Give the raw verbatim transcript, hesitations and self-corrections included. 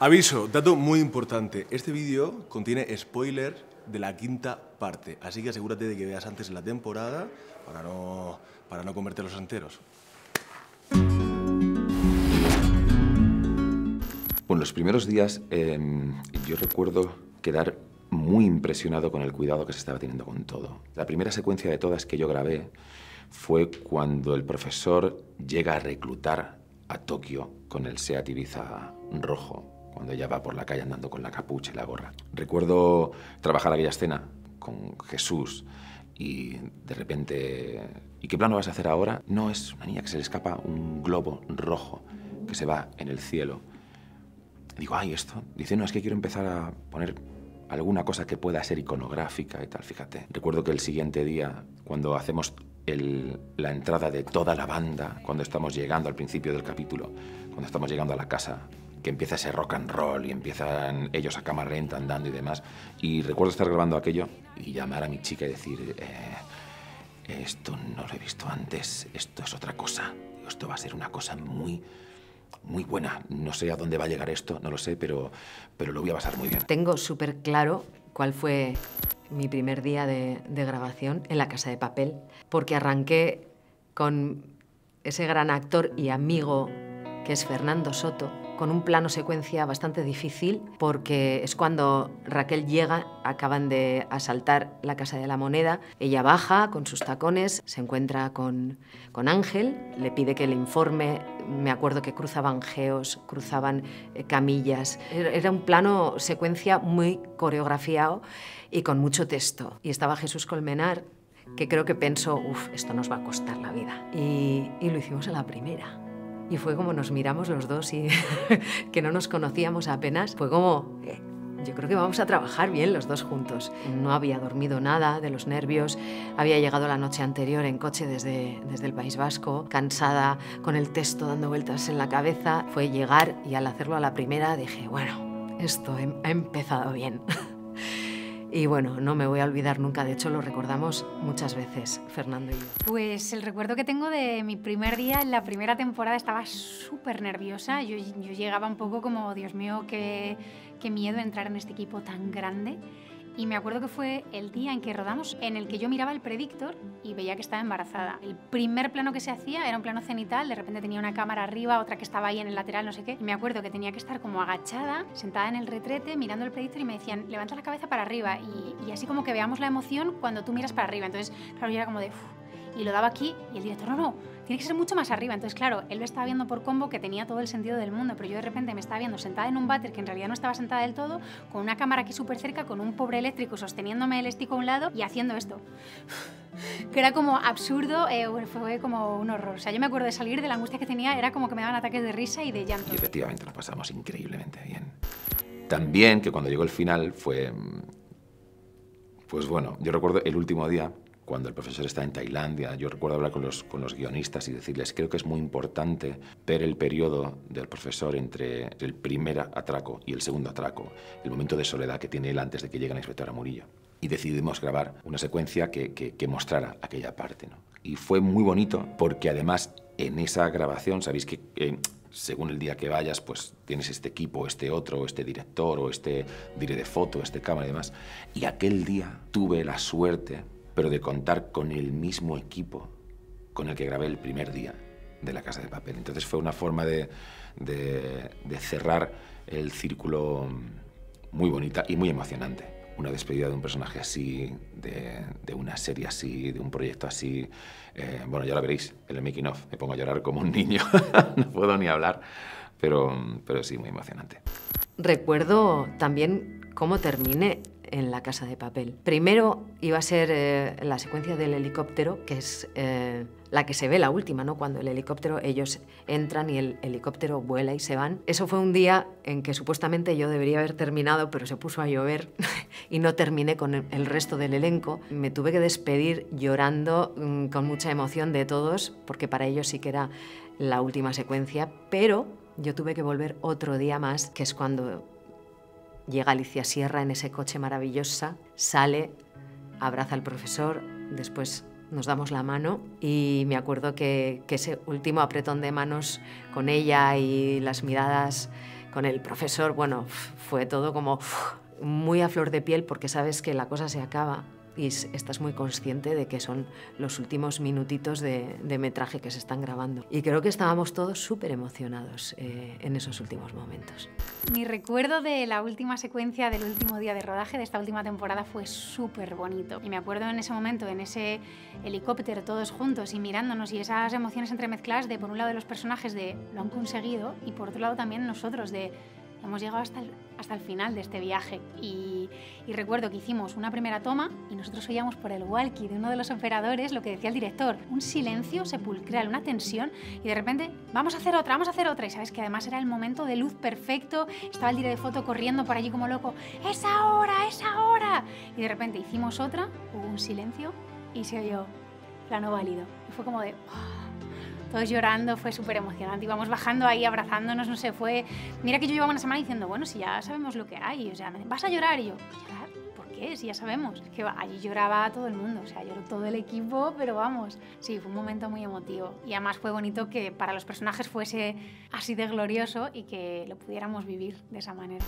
Aviso, dato muy importante, este vídeo contiene spoilers de la quinta parte, así que asegúrate de que veas antes la temporada para no, para no comerte los enteros. Bueno, los primeros días eh, yo recuerdo quedar muy impresionado con el cuidado que se estaba teniendo con todo. La primera secuencia de todas que yo grabé fue cuando el profesor llega a reclutar a Tokio con el Seat Ibiza rojo, cuando ella va por la calle andando con la capucha y la gorra. Recuerdo trabajar aquella escena con Jesús y de repente... ¿Y qué plano vas a hacer ahora? No, es una niña que se le escapa un globo rojo que se va en el cielo. Digo, ay, esto. Dice, no, es que quiero empezar a poner alguna cosa que pueda ser iconográfica y tal, fíjate. Recuerdo que el siguiente día, cuando hacemos el, la entrada de toda la banda, cuando estamos llegando al principio del capítulo, cuando estamos llegando a la casa, que empieza ese rock and roll y empiezan ellos a cámara lenta andando y demás, y recuerdo estar grabando aquello y llamar a mi chica y decir, eh, esto no lo he visto antes, esto es otra cosa, esto va a ser una cosa muy... muy buena. No sé a dónde va a llegar esto, no lo sé, pero, pero lo voy a pasar muy bien. Tengo súper claro cuál fue mi primer día de, de grabación en La Casa de Papel, porque arranqué con ese gran actor y amigo que es Fernando Soto, con un plano secuencia bastante difícil, porque es cuando Raquel llega, acaban de asaltar la Casa de la Moneda, ella baja con sus tacones, se encuentra con, con Ángel, le pide que le informe, me acuerdo que cruzaban geos, cruzaban eh, camillas, era un plano secuencia muy coreografiado y con mucho texto, y estaba Jesús Colmenar, que creo que pensó, uff, esto nos va a costar la vida, y, y lo hicimos a la primera. Y fue como nos miramos los dos y que no nos conocíamos apenas. Fue como, eh, yo creo que vamos a trabajar bien los dos juntos. No había dormido nada de los nervios, había llegado la noche anterior en coche desde, desde el País Vasco, cansada, con el texto dando vueltas en la cabeza. Fue llegar y al hacerlo a la primera dije, bueno, esto ha empezado bien. Y bueno, no me voy a olvidar nunca, de hecho lo recordamos muchas veces, Fernando y yo. Pues el recuerdo que tengo de mi primer día en la primera temporada, estaba súper nerviosa, yo, yo llegaba un poco como, Dios mío, qué, qué miedo entrar en este equipo tan grande. Y me acuerdo que fue el día en que rodamos, en el que yo miraba el predictor y veía que estaba embarazada. El primer plano que se hacía era un plano cenital, de repente tenía una cámara arriba, otra que estaba ahí en el lateral, no sé qué. Y me acuerdo que tenía que estar como agachada, sentada en el retrete, mirando el predictor y me decían, levanta la cabeza para arriba y, y así como que veamos la emoción cuando tú miras para arriba. Entonces, claro, yo era como de... Uff, y lo daba aquí y el director, no, no, tiene que ser mucho más arriba. Entonces, claro, él lo estaba viendo por combo, que tenía todo el sentido del mundo, pero yo de repente me estaba viendo sentada en un váter, que en realidad no estaba sentada del todo, con una cámara aquí súper cerca, con un pobre eléctrico sosteniéndome el estico a un lado y haciendo esto. Que era como absurdo, eh, fue como un horror. O sea, yo me acuerdo de salir de la angustia que tenía, era como que me daban ataques de risa y de llanto. Y efectivamente nos pasamos increíblemente bien. También que cuando llegó el final fue... Pues bueno, yo recuerdo el último día, cuando el profesor está en Tailandia, yo recuerdo hablar con los, con los guionistas y decirles, creo que es muy importante ver el periodo del profesor entre el primer atraco y el segundo atraco, el momento de soledad que tiene él antes de que llegue la inspectora Murillo. Y decidimos grabar una secuencia que, que, que mostrara aquella parte, ¿no? Y fue muy bonito porque además en esa grabación, sabéis que eh, según el día que vayas, pues tienes este equipo, este otro, este director, o este dire de foto, este cámara y demás. Y aquel día tuve la suerte pero de contar con el mismo equipo con el que grabé el primer día de La Casa de Papel. Entonces fue una forma de, de, de cerrar el círculo muy bonita y muy emocionante. Una despedida de un personaje así, de, de una serie así, de un proyecto así... Eh, bueno, ya lo veréis, en el making of. Me pongo a llorar como un niño, no puedo ni hablar, pero, pero sí, muy emocionante. Recuerdo también cómo terminé en La Casa de Papel. Primero iba a ser eh, la secuencia del helicóptero, que es eh, la que se ve la última, ¿no? Cuando el helicóptero, ellos entran y el helicóptero vuela y se van. Eso fue un día en que supuestamente yo debería haber terminado, pero se puso a llover y no terminé con el, el resto del elenco. Me tuve que despedir llorando mmm, con mucha emoción de todos, porque para ellos sí que era la última secuencia, pero yo tuve que volver otro día más, que es cuando llega Alicia Sierra en ese coche maravillosa, sale, abraza al profesor, después nos damos la mano y me acuerdo que, que ese último apretón de manos con ella y las miradas con el profesor, bueno, fue todo como muy a flor de piel porque sabes que la cosa se acaba y estás muy consciente de que son los últimos minutitos de, de metraje que se están grabando. Y creo que estábamos todos súper emocionados eh, en esos últimos momentos. Mi recuerdo de la última secuencia del último día de rodaje de esta última temporada fue súper bonito. Y me acuerdo en ese momento, en ese helicóptero, todos juntos y mirándonos, y esas emociones entremezcladas de, por un lado, de los personajes de lo han conseguido, y por otro lado también nosotros de hemos llegado hasta el, hasta el final de este viaje. Y, y recuerdo que hicimos una primera toma y nosotros oíamos por el walkie de uno de los operadores lo que decía el director. Un silencio sepulcral, una tensión, y de repente, vamos a hacer otra, vamos a hacer otra. Y sabes que además era el momento de luz perfecto, estaba el director de foto corriendo por allí como loco, ¡es ahora, es ahora! Y de repente hicimos otra, hubo un silencio y se oyó plano válido. Y fue como de... Oh. Todos llorando, fue súper emocionante. Íbamos bajando ahí, abrazándonos, no sé, fue... Mira que yo llevaba una semana diciendo, bueno, si ya sabemos lo que hay, o sea, ¿vas a llorar? Y yo, ¿llorar? ¿Por qué? Si ya sabemos. Es que allí lloraba todo el mundo, o sea, lloró todo el equipo, pero vamos. Sí, fue un momento muy emotivo. Y además fue bonito que para los personajes fuese así de glorioso y que lo pudiéramos vivir de esa manera.